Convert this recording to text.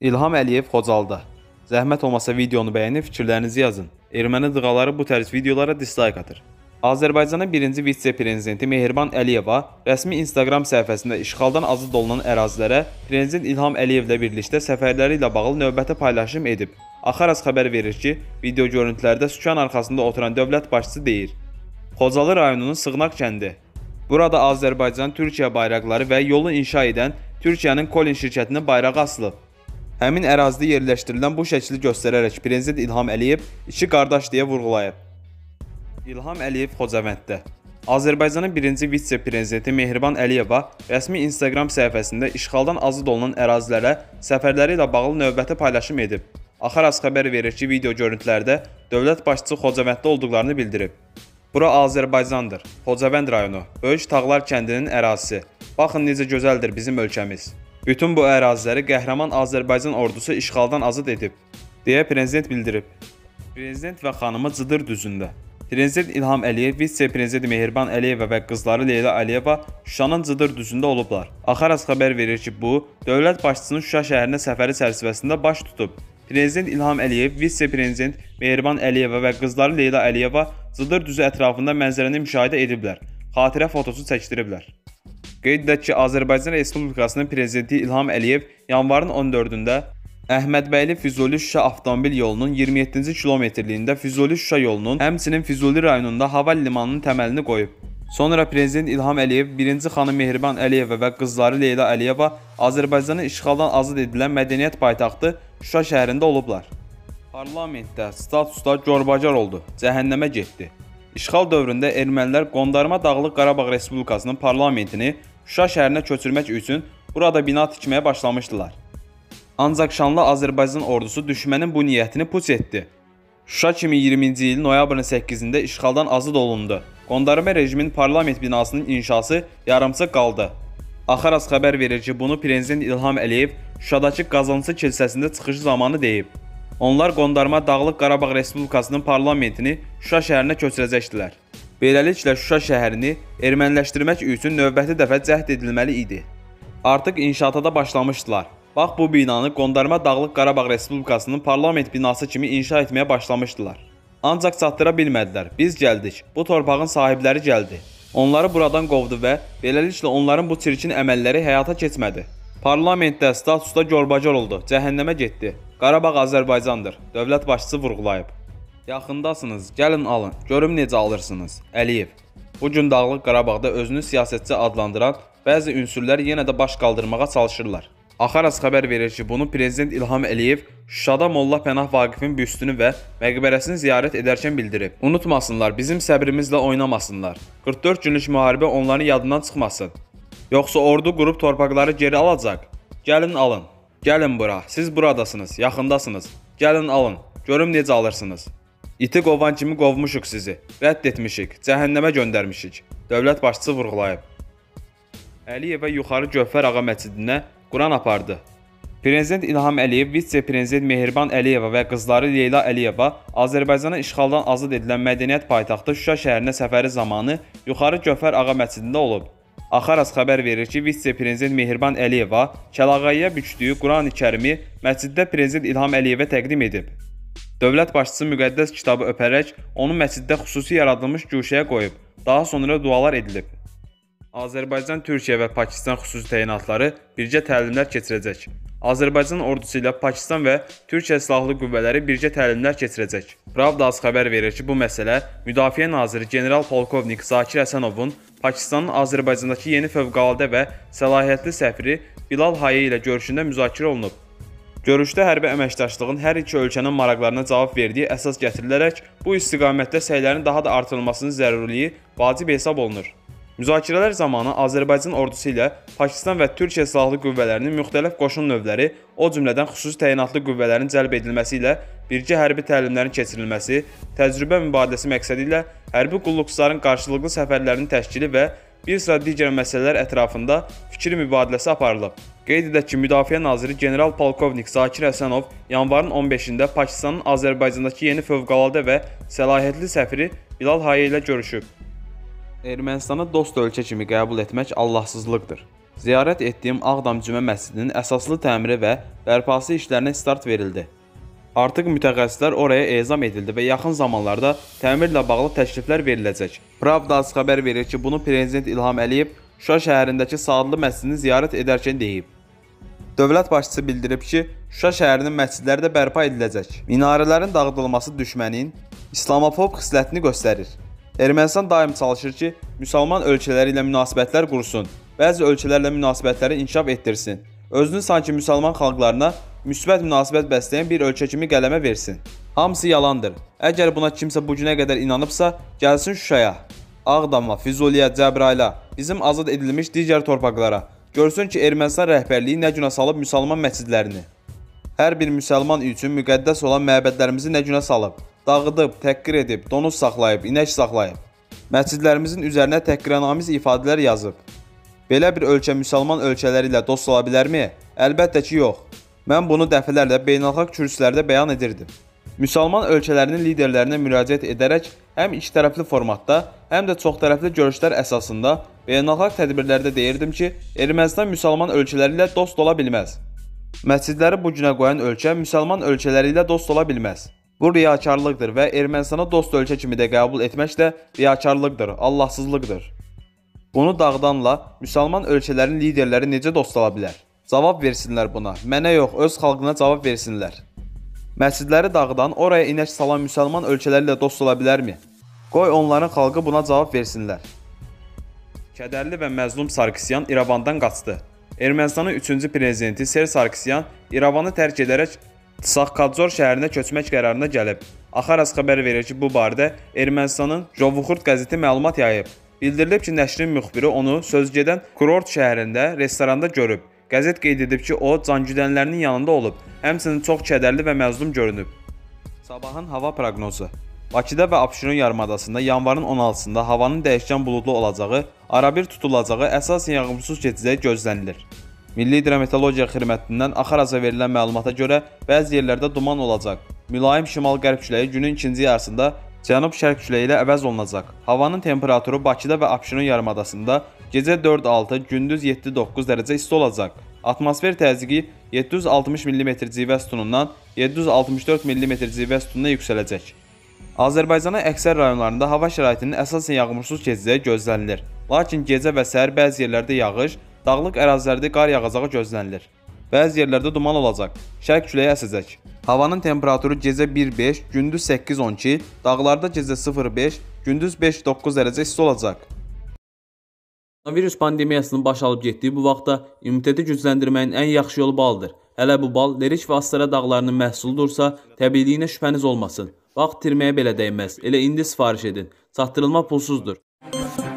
İlham Əliyev Xocalıda. Zəhmət olmasa videonu bəyənib fikirlərinizi yazın. Erməni dığaları bu tərz videolara dislike atır. Azərbaycanın birinci vitse-prezidenti Mehriban Əliyeva rəsmi Instagram səhifəsində işğaldan azad olunan ərazilərə prezident İlham Əliyevlə birlikdə səfərləri ilə bağlı növbəti paylaşım edib. Axar.az xəbər verir ki, video görüntülərdə sükan arxasında oturan dövlət başçısı deyir: Xocalı rayonunun Sığnaq kəndi. Burada Azərbaycan, Türkiyə bayraqları və yolu inşa edən Türkiyənin Colin şirkətinin bayrağı asılıb. Həmin ərazidə yerləşdirilən bu şəkli göstərərək prezident İlham Əliyev iki qardaş deyə vurğulayıb. İlham Əliyev Xocavənddə. Azərbaycanın birinci vitse-prezidenti Mehriban Əliyeva rəsmi Instagram səhifəsində işğaldan azad olunan ərazilərə səfərləri ilə bağlı növbəti paylaşım edib. Axar.az xəbər verir ki, video görüntülərdə dövlət başçısı Xocavənddə olduqlarını bildirib. Bura Azərbaycandır, Xocavənd rayonu, Böyük Tağlar kəndinin ərazisi. Baxın necə gözəldir bizim ölkəmiz. Bütün bu əraziləri qəhrəman Azərbaycan ordusu işğaldan azad edib, deyə prezident bildirib. Prezident və xanımı Cıdır düzündə. Prezident İlham Əliyev, vitse-prezident Mehriban Əliyeva və qızları Leyla Əliyeva Şuşanın Cıdır düzündə olublar. Axar.az xəbər verir ki, bu, dövlət başçısının Şuşa şəhərinə səfəri çərçivəsində baş tutub. Prezident İlham Əliyev, vitse-prezident Mehriban Əliyeva və qızları Leyla Əliyeva Cıdır düzü ətrafında mənzərəni müşahidə ediblər, xatirə fotosu çəkdiriblər. Qeyd edək ki, Azərbaycan Respublikasının prezidenti İlham Əliyev yanvarın 14-də Əhmədbəyli Füzuli-Şuşa avtomobil yolunun 27-ci kilometrliyində Füzuli-Şuşa yolunun, həmçinin Füzuli rayonunda hava limanının təməlini qoyub. Sonra prezident İlham Əliyev, birinci xanım Mehriban Əliyeva və qızları Leyla Əliyeva Azərbaycanın işğaldan azad edilən mədəniyyət paytaxtı Şuşa şəhərində olublar. Parlamentdə statusda corbacar oldu, cəhənnəmə getdi. İşğal dövründə ermənilər Qondarma Dağlıq Qarabağ Respublikasının parlamentini Şuşa şəhərinə köçürmək üçün burada bina tikməyə başlamışdılar. Ancaq şanlı Azərbaycan ordusu düşmənin bu niyyətini puç etdi. Şuşa 2020-ci il noyabrın 8-də işğaldan azad olundu. Qondarma rejimin parlament binasının inşası yarımçıq qaldı. Axar.az xəbər verir ki, bunu prezident İlham Əliyev Şuşadakı Qazançı kilsəsində çıxışı zamanı deyib. Onlar Qondarma Dağlıq Qarabağ Respublikasının parlamentini Şuşa şəhərinə köçürəcəkdilər. Beləliklə Şuşa şəhərini erməniləşdirmək üçün növbəti dəfə cəhd edilməli idi. Artıq inşaata da başlamışdılar. Bax, bu binanı Qondarma Dağlıq Qarabağ Respublikasının parlament binası kimi inşa etməyə başlamışdılar. Ancaq çatdıra bilmədilər. Biz gəldik, bu torpağın sahibləri gəldi. Onları buradan qovdu və beləliklə onların bu çirkin əməlləri həyata keçmədi. Parlamentdə statusda corbacar oldu, cəhənnəmə getdi. Qarabağ Azərbaycandır, dövlət başçısı vurğulayıb. Yaxındasınız, gəlin alın, görüm necə alırsınız, Əliyev. Bugün Dağlıq Qarabağda özünü siyasetçi adlandıran bəzi ünsürlər yenə də baş qaldırmağa çalışırlar. Axar.az xəbər verir ki, bunu prezident İlham Əliyev Şuşada Molla Pənah Vaqifin büstünü və məqbərəsini ziyarət edərkən bildirib. Unutmasınlar, bizim səbrimizlə oynamasınlar. 44 günlük müharibə onların yadından çıxmasın. Yoxsa ordu qurub torpaqları geri alacaq. Gəlin alın, gəlin bura, siz buradasınız, yaxındasınız. Gəlin alın, görüm necə alırsınız. İti qovan kimi qovmuşuq sizi, rədd etmişik, cəhənnəmə göndərmişik, dövlət başçısı vurğulayıb. Əliyevə yuxarı Gövhər Ağa məscidinə Quran apardı. Prezident İlham Əliyev, vitse-prezident Mehriban Əliyeva və qızları Leyla Əliyeva Azərbaycanın işğaldan azad edilən mədəniyyət paytaxtı Şuşa şəhərinə səfəri zamanı Yuxarı Gövhər Ağa məscidində olub. Axar.az xəbər verir ki, vitse-prezident Mehriban Əliyeva Kəlağayıya bükdüyü Quran-ı Kərimi məsciddə prezident İlham Əliyevə təqdim edib. Dövlət başçısı müqəddəs kitabı öpərək onu məsciddə xüsusi yaradılmış guşəyə qoyub. Daha sonra dualar edilib. Azərbaycan, Türkiyə və Pakistan xüsusi təyinatları birgə təlimlər keçirəcək. Azərbaycan ordusu ilə Pakistan və Türkiyə silahlı qüvvələri birgə təlimlər keçirəcək. Pravda.az xəbər verir ki, bu məsələ Müdafiə Naziri General Polkovnik Zakir Həsənovun Pakistanın Azərbaycandakı yeni fövqəladə və səlahiyyətli səfiri Bilal Haye ilə görüşündə müzakirə olunub. Görüşdə hərbi əməkdaşlığın hər iki ölkənin maraqlarına cavab verdiyi əsas gətirilərək bu istiqamətdə səylərin daha da artırılmasının zəruriliyi vacib hesab olunur. Müzakirələr zamanı Azərbaycan ordusu ilə Pakistan və Türkiyə silahlı qüvvələrinin müxtəlif qoşun növləri, o cümlədən xüsusi təyinatlı qüvvələrin cəlb edilməsi ilə birgə hərbi təlimlərin keçirilməsi, təcrübə mübadiləsi məqsədi ilə hərbi qulluqçuların qarşılıqlı səfərlərinin təşkili və bir sıra digər məsələlər ətrafında fikir mübadiləsi aparılıb. Qeyd edək ki, Müdafiə Naziri General Polkovnik Zakir Həsənov yanvarın 15-də Pakistanın Azərbaycandakı yeni fövqəladə və səlahiyyətli səfiri Bilal Haye ilə görüşüb. Ermənistana dost ölkə kimi qəbul etmək Allahsızlıqdır. ziyarət etdiyim Ağdam Cümə məscidinin əsaslı təmiri və bərpası işlərinə start verildi. Artıq mütəxəssislər oraya ezam edildi və yaxın zamanlarda təmirlə bağlı təkliflər veriləcək. Pravda.az xəbər verir ki, bunu Prezident İlham Əliyev Şuşa şəhərindəki Saadlı məscidini ziyarət edərkən deyib. Dövlət başçısı bildirib ki, Şuşa şəhərinin məscidləri də bərpa ediləcək. Minarələrin dağıdılması düşmənin islamofob xislətini göstərir. Ermənistan daim çalışır ki, müsəlman ölkələri ilə münasibətlər qursun, bəzi ölkələrlə münasibətləri inkişaf etdirsin, özünü sanki müsəlman xalqlarına müsbət münasibət bəsləyən bir ölkə kimi qələmə versin. Hamısı yalandır. Əgər buna kimsə bu günə qədər inanıbsa, gəlsin Şuşaya, Ağdama, Füzuliyə, Cəbrayla, bizim azad edilmiş digər torpaqlara, görsün ki, Ermənistan rəhbərliyi nə günə salıb müsəlman məscidlərini. Hər bir müsəlman üçün müqəddəs olan məbədlərimizi nə günə salıb, dağıdıb, təhqir edib, donuz saxlayıb, inək saxlayıb. Məscidlərimizin üzərinə təhqiramiz ifadələr yazıb. Belə bir ölkə müsəlman ölkələri ilə dost ola bilərmi? Əlbəttə ki, yox. Mən bunu dəfələrlə beynəlxalq kürsülərdə bəyan edirdim. Müsəlman ölkələrinin liderlərinə müraciət edərək həm iki tərəfli formatda, həm də çoxtərəfli görüşlər əsasında beynəlxalq tədbirlərdə deyirdim ki, Ermənistan müsəlman ölkələri ilə dost ola bilməz. Məscidləri bu günə qoyan ölkə müsəlman ölkələri ilə dost ola bilməz. Bu riyakarlıqdır və Ermənistana dost ölkə kimi də qəbul etmək də riyakarlıqdır, Allahsızlıqdır. Bunu dağdanla müsəlman ölkələrin liderləri necə dost ola bilər? Cavab versinlər buna, mənə yox, öz xalqına cavab versinlər. Məscidləri dağdan oraya inək salan müsəlman ölkələri ilə dost ola bilərmi? Qoy onların xalqı buna cavab versinlər. Kədərli və məzlum Sarkisyan İrəvandan qaçdı. Ermənistanın 3-cü prezidenti Serj Sarkisyan İrəvanı tərk edərək Saxkadzor şəhərinə köçmək qərarına gəlib. Axar.az xəbər verir ki, bu barədə Ermənistanın Jovuxurt qəzeti məlumat yayıb. Bildirilib ki, nəşrin müxbiri onu sözgedən Kurort şəhərində restoranda görüb. Qəzet qeyd edib ki, o, cangüdənlərinin yanında olub, həmçinin çox kədərli və məzlum görünüb. Sabahın hava proqnozu. Bakıda və Abşeron yarımadasında yanvarın 16-sında havanın dəyişkən buludlu olacağı, arabir tutulacağı, əsasən yağımsız keçəcəyi gözlənilir. Milli Hidrometeorologiya Xidmətindən Axar.az-a verilən məlumata görə bəzi yerlərdə duman olacaq. Mülayim şimal-qərb küləyi günün ikinci yarısında cənub-şərq küləyi ilə əvəz olunacaq. Havanın temperaturu Bakıda və Abşeron yarımadasında gecə 4-6, gündüz 7-9 dərəcə isti olacaq. Atmosfer təzyiqi 760 mm civə sütunundan 764 mm civə sütununa yüksələcək. Azərbaycanın əksər rayonlarında hava şəraitinin əsasən yağmursuz keçəcəyi gözlənilir. Lakin gecə və səhər bəzi yerlərdə yağış, dağlıq ərazilərdə qar yağacağı gözlənilir. Bəzi yerlərdə duman olacaq, şərq küləyi əsəcək. Havanın temperaturu gecə 1-5, gündüz 8-12, dağlarda gecə 0-5, gündüz 5-9 dərəcə isti olacaq. Koronavirus pandemiyasının baş alıb getdiyi bu vaxtda immuniteti gücləndirməyin ən yaxşı yolu baldır. Hələ bu bal Lerik və Astara dağlarının məhsuludursa, təbiiliyinə şübhəniz olmasın. Vaxt itirməyə belə dəyməz, elə indi sifariş edin. Çatdırılma pulsuzdur.